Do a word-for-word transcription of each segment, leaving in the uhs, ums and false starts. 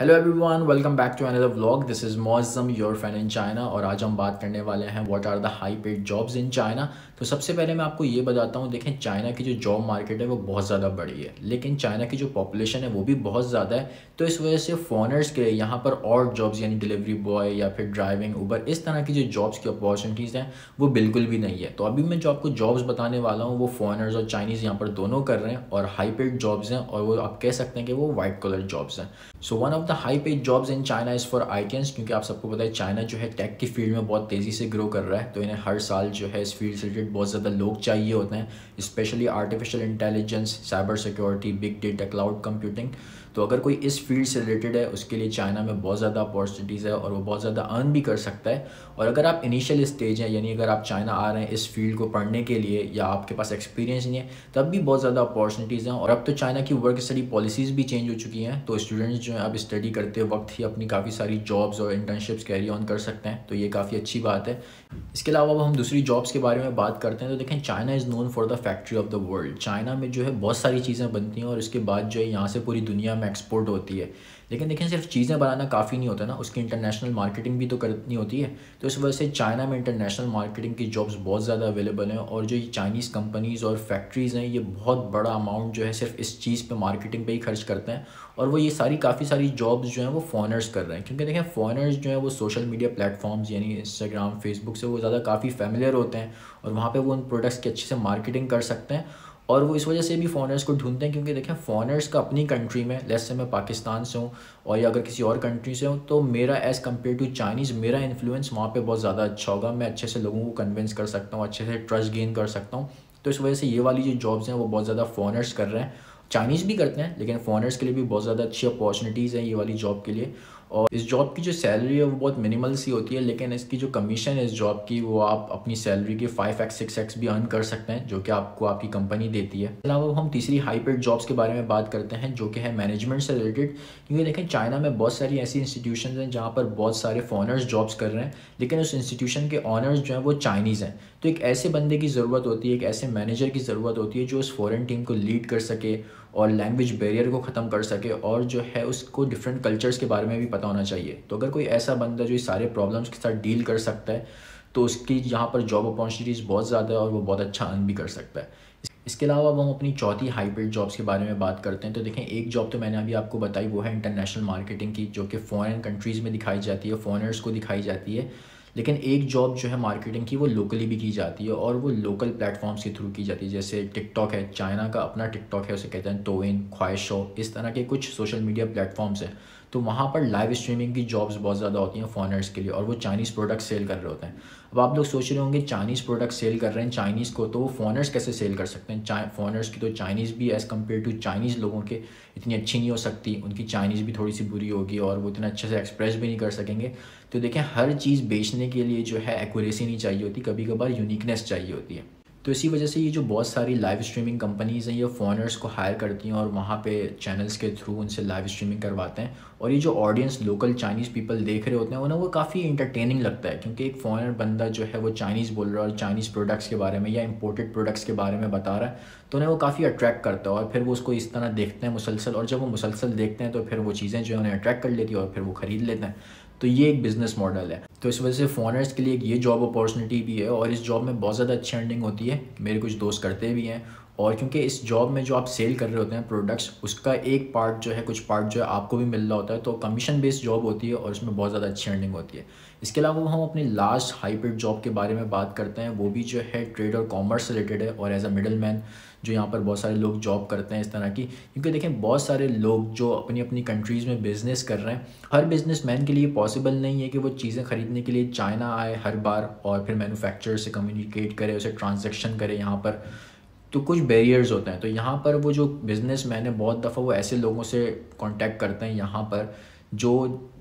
Hello everyone, welcome back to another vlog. This is Moazzam your friend in China. और आज हम बात करने वाले हैं what are the high paid jobs in China. तो सबसे पहले मैं आपको ये बताता हूँ, देखें चाइना की जो जॉब मार्केट है वो बहुत ज़्यादा बड़ी है, लेकिन चाइना की जो पॉपुलेशन है वो भी बहुत ज़्यादा है। तो इस वजह से फॉरेनर्स के लिए यहाँ पर और जॉब्स यानी डिलीवरी बॉय या फिर ड्राइविंग, उबर, इस तरह की जो जॉब्स की अपॉर्चुनिटीज़ हैं वो बिल्कुल भी नहीं है। तो अभी मैं जो आपको जॉब्स बताने वाला हूँ वो फॉरेनर्स और चाइनीज़ यहाँ पर दोनों कर रहे हैं और हाई पेड जॉब्स हैं, और वो आप कह सकते हैं कि वो वाइट कॉलर जॉब्स हैं। So one of the high paid jobs in China is for ITians, क्योंकि आप सबको पता है चाइना जो है टेक की फील्ड में बहुत तेज़ी से ग्रो कर रहा है। तो इन्हें हर साल जो है इस फील्ड से रिलेटेड बहुत ज़्यादा लोग चाहिए होते हैं, specially artificial intelligence, cyber security, big data, cloud computing. तो अगर कोई इस फील्ड से रिलेटेड है उसके लिए चाइना में बहुत ज़्यादा अपॉर्चुनिटीज़ है और वो बहुत ज़्यादा अर्न भी कर सकता है। और अगर आप इनिशियल स्टेज हैं, यानी अगर आप चाइना आ रहे हैं इस फील्ड को पढ़ने के लिए या आपके पास एक्सपीरियंस नहीं है, तब भी बहुत ज़्यादा अपॉर्चुनिटीज़ हैं। और अब तो चाइना की वर्क स्टडी पॉलिसीज़ भी चेंज हो चुकी हैं, तो स्टूडेंट्स जो हैं अब स्टडी करते वक्त ही अपनी काफ़ी सारी जॉब्स और इंटर्नशिप्स कैरी ऑन कर सकते हैं। तो ये काफ़ी अच्छी बात है। इसके अलावा अब हम दूसरी जॉब्स के बारे में बात करते हैं। तो देखें China is known for the factory of the world. China में जो है बहुत सारी चीज़ें बनती हैं और उसके बाद जो है यहाँ से पूरी दुनिया में एक्सपोर्ट होती है। लेकिन देखें सिर्फ चीज़ें बनाना काफ़ी नहीं होता ना, उसकी इंटरनेशनल मार्केटिंग भी तो करनी होती है। तो इस वजह से चाइना में इंटरनेशनल मार्केटिंग की जॉब्स बहुत ज़्यादा अवेलेबल हैं। और जो ये चाइनीज़ कंपनीज़ और फैक्ट्रीज़ हैं ये बहुत बड़ा अमाउंट जो है सिर्फ इस चीज़ पे, मार्केटिंग पे ही खर्च करते हैं। और वो ये सारी काफ़ी सारी जॉब्स जो हैं वो फॉरेनर्स कर रहे हैं, क्योंकि देखें फॉरेनर्स जो हैं वो सोशल मीडिया प्लेटफॉर्म्स यानी इंस्टाग्राम, फेसबुक से वो ज़्यादा काफ़ी फेमिलियर होते हैं और वहाँ पर वो उन प्रोडक्ट्स की अच्छे से मार्केटिंग कर सकते हैं। और वो इस वजह से भी फॉरेनर्स को ढूंढते हैं, क्योंकि देखें फॉरेनर्स का अपनी कंट्री में, जैसे मैं पाकिस्तान से हूँ और या अगर किसी और कंट्री से हूँ, तो मेरा एज़ कम्पेयर टू चाइनीज़ मेरा इन्फ्लुएंस वहाँ पे बहुत ज़्यादा अच्छा होगा। मैं अच्छे से लोगों को कन्विंस कर सकता हूँ, अच्छे से ट्रस्ट गेन कर सकता हूँ। तो इस वजह से ये वाली जो जॉब्स हैं वो बहुत ज़्यादा फॉरेनर्स कर रहे हैं। चाइनीज़ भी करते हैं, लेकिन फॉरेनर्स के लिए भी बहुत ज़्यादा अच्छी अपॉर्चुनिटीज़ हैं ये वाली जॉब के लिए। और इस जॉब की जो सैलरी है वो बहुत मिनिमल सी होती है, लेकिन इसकी जो कमीशन है इस जॉब की वो आप अपनी सैलरी के फाइव एक्स सिक्स एक्स भी अर्न कर सकते हैं, जो कि आपको आपकी कंपनी देती है। इसके अलावा हम तीसरी हाई पेड जॉब्स के बारे में बात करते हैं, जो कि है मैनेजमेंट से रिलेटेड। क्योंकि देखें चाइना में बहुत सारी ऐसी इंस्टीट्यूशन हैं जहाँ पर बहुत सारे फॉरेनर्स जॉब्स कर रहे हैं, लेकिन उस इंस्टीट्यूशन के ऑनर्स जो हैं वो चाइनीज़ हैं। तो एक ऐसे बंदे की ज़रूरत होती है, एक ऐसे मैनेजर की ज़रूरत होती है जो उस फॉरेन टीम को लीड कर सके और लैंग्वेज बैरियर को ख़त्म कर सके, और जो है उसको डिफरेंट कल्चर्स के बारे में भी पता होना चाहिए। तो अगर कोई ऐसा बंदा जो इस सारे प्रॉब्लम्स के साथ डील कर सकता है तो उसकी यहाँ पर जॉब अपॉर्चुनिटीज़ बहुत ज़्यादा है और वो बहुत अच्छा अर्न भी कर सकता है। इसके अलावा अब हम अपनी चौथी हाई पेड जॉब्स के बारे में बात करते हैं। तो देखें एक जॉब तो मैंने अभी आपको बताई, वो है इंटरनेशनल मार्केटिंग की, जो कि फॉरेन कंट्रीज़ में दिखाई जाती है, फॉरेनर्स को दिखाई जाती है। लेकिन एक जॉब जो है मार्केटिंग की वो लोकली भी की जाती है, और वो लोकल प्लेटफॉर्म्स के थ्रू की जाती है। जैसे टिकटॉक है, चाइना का अपना टिकटॉक है, उसे कहते हैं टोइन, ख्वाहिशो, इस तरह के कुछ सोशल मीडिया प्लेटफॉर्म्स हैं। तो वहाँ पर लाइव स्ट्रीमिंग की जॉब्स बहुत ज़्यादा होती हैं फॉरेनर्स के लिए, और वो चाइनीज़ प्रोडक्ट सेल कर रहे होते हैं। अब आप लोग सोच रहे होंगे चाइनीज़ प्रोडक्ट सेल कर रहे हैं चाइनीज़ को, तो वो फॉरेनर्स कैसे सेल कर सकते हैं? फॉरेनर्स की तो चाइनीज़ भी एज़ कम्पेयर टू चाइनीज़ लोगों के इतनी अच्छी नहीं हो सकती, उनकी चाइनीज़ भी थोड़ी सी बुरी होगी और वो इतना अच्छे से एक्सप्रेस भी नहीं कर सकेंगे। तो देखें हर चीज़ बेचने के लिए जो है एक्यूरेसी नहीं चाहिए होती, कभी कभार यूनिकनेस चाहिए होती है। तो इसी वजह से ये जो बहुत सारी लाइव स्ट्रीमिंग कंपनीज़ हैं ये फॉरेनर्स को हायर करती हैं और वहाँ पे चैनल्स के थ्रू उनसे लाइव स्ट्रीमिंग करवाते हैं। और ये जो ऑडियंस लोकल चाइनीज़ पीपल देख रहे होते हैं उन्हें वो काफ़ी इंटरटेनिंग लगता है, क्योंकि एक फॉरेनर बंदा जो है वो चाइनीज़ बोल रहा है और चाइनीज़ प्रोडक्ट्स के बारे में या इम्पोर्टेड प्रोडक्ट्स के बारे में बता रहा है, तो उन्हें वो काफ़ी अट्रैक्ट करता है। और फिर वो उसको इस तरह देखते हैं मुसलसल, और जब वो मुसलसल देखते हैं तो फिर वो चीज़ें जो है उन्हें अट्रैक्ट कर लेती है और फिर वो ख़रीद लेते हैं। तो ये एक बिज़नेस मॉडल है। तो इस वजह से फॉरेनर्स के लिए एक ये जॉब अपॉर्चुनिटी भी है, और इस जॉब में बहुत ज़्यादा अच्छी अर्निंग होती है, मेरे कुछ दोस्त करते भी हैं। और क्योंकि इस जॉब में जो आप सेल कर रहे होते हैं प्रोडक्ट्स, उसका एक पार्ट जो है, कुछ पार्ट जो है आपको भी मिल रहा होता है, तो कमीशन बेस्ड जॉब होती है और उसमें बहुत ज़्यादा अच्छी अर्निंग होती है। इसके अलावा हम अपनी लास्ट हाई पेड जॉब के बारे में बात करते हैं, वो भी जो है ट्रेड और कॉमर्स रिलेटेड है, और एज अ मिडल मैन जो यहाँ पर बहुत सारे लोग जॉब करते हैं इस तरह की। क्योंकि देखें बहुत सारे लोग जो अपनी अपनी कंट्रीज़ में बिज़नेस कर रहे हैं, हर बिजनेसमैन के लिए पॉसिबल नहीं है कि वो चीज़ें ख़रीदने के लिए चाइना आए हर बार और फिर मैन्युफैक्चरर से कम्युनिकेट करे, उसे ट्रांजैक्शन करे यहाँ पर, तो कुछ बैरियर्स होते हैं। तो यहाँ पर वो जो बिज़नेसमैन है बहुत दफ़ा वो ऐसे लोगों से कांटेक्ट करते हैं यहाँ पर जो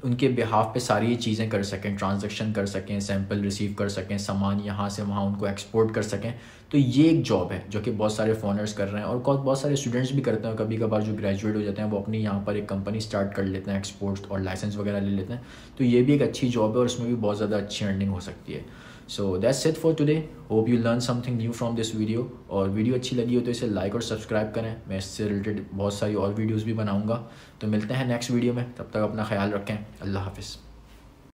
उनके बिहाफ़ पे सारी ये चीज़ें कर सकें, ट्रांजैक्शन कर सकें, सैंपल रिसीव कर सकें, सामान यहाँ से वहाँ उनको एक्सपोर्ट कर सकें। तो ये एक जॉब है जो कि बहुत सारे फॉरेनर्स कर रहे हैं, और बहुत सारे स्टूडेंट्स भी करते हैं। कभी कभार जो ग्रेजुएट हो जाते हैं वो अपनी यहाँ पर एक कंपनी स्टार्ट कर लेते हैं, एक्सपोर्ट्स और लाइसेंस वगैरह ले लेते हैं। तो ये भी एक अच्छी जॉब है और इसमें भी बहुत ज़्यादा अच्छी अर्निंग हो सकती है। So that's it for today. Hope you learn something new from this video, और वीडियो अच्छी लगी हो तो इसे लाइक और सब्सक्राइब करें। मैं इससे रिलेटेड बहुत सारी और वीडियोज़ भी बनाऊँगा। तो मिलते हैं नेक्स्ट वीडियो में, तब तक अपना ख्याल रखें। अल्लाह हाफिज़।